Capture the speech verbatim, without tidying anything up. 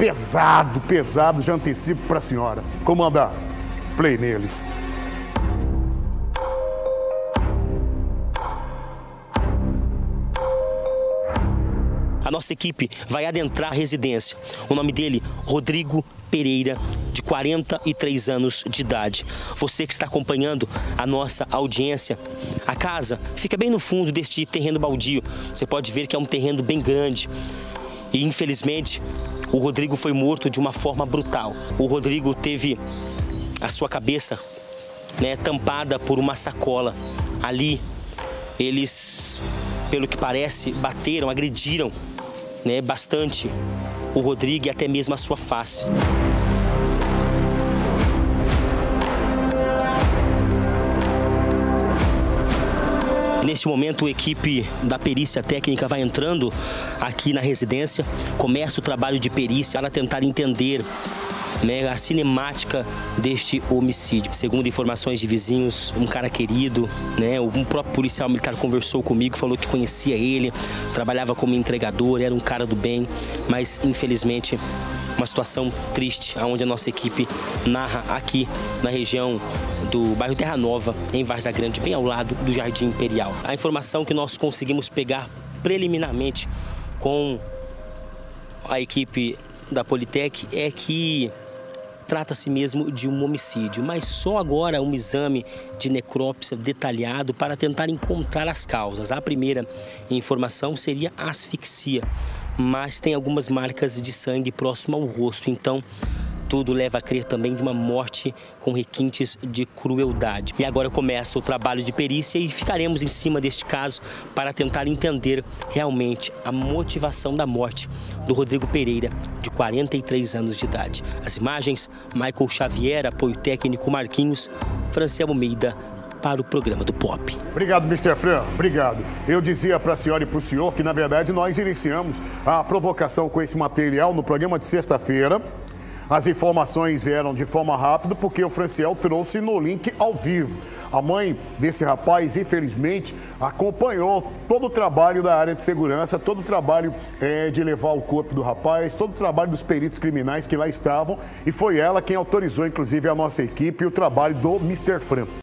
pesado, pesado, já antecipo para a senhora. Comandar, play neles. A nossa equipe vai adentrar a residência. O nome dele, Rodrigo Pereira, de quarenta e três anos de idade. Você que está acompanhando a nossa audiência, a casa fica bem no fundo deste terreno baldio. Você pode ver que é um terreno bem grande. E, infelizmente, o Rodrigo foi morto de uma forma brutal. O Rodrigo teve a sua cabeça, né, tampada por uma sacola. Ali, eles, pelo que parece, bateram, agrediram, né, bastante o Rodrigo e até mesmo a sua face. Neste momento, a equipe da perícia técnica vai entrando aqui na residência, começa o trabalho de perícia para tentar entender, né, a cinemática deste homicídio. Segundo informações de vizinhos, um cara querido, né, um próprio policial militar conversou comigo, falou que conhecia ele, trabalhava como entregador, era um cara do bem, mas infelizmente uma situação triste, onde a nossa equipe narra aqui na região do bairro Terra Nova, em Várzea Grande, bem ao lado do Jardim Imperial. A informação que nós conseguimos pegar preliminarmente com a equipe da Politec é que trata-se mesmo de um homicídio, mas só agora um exame de necrópsia detalhado para tentar encontrar as causas. A primeira informação seria asfixia, mas tem algumas marcas de sangue próximo ao rosto, então tudo leva a crer também de uma morte com requintes de crueldade. E agora começa o trabalho de perícia e ficaremos em cima deste caso para tentar entender realmente a motivação da morte do Rodrigo Pereira, de quarenta e três anos de idade. As imagens, Michael Xavier, apoio técnico Marquinhos, Franciel Almeida, para o programa do Pop. Obrigado, mister Fran, obrigado. Eu dizia para a senhora e para o senhor que, na verdade, nós iniciamos a provocação com esse material no programa de sexta-feira. As informações vieram de forma rápida porque o Franciel trouxe no link ao vivo. A mãe desse rapaz, infelizmente, acompanhou todo o trabalho da área de segurança, todo o trabalho é, de levar o corpo do rapaz, todo o trabalho dos peritos criminais que lá estavam, e foi ela quem autorizou, inclusive, a nossa equipe e o trabalho do mister Fran.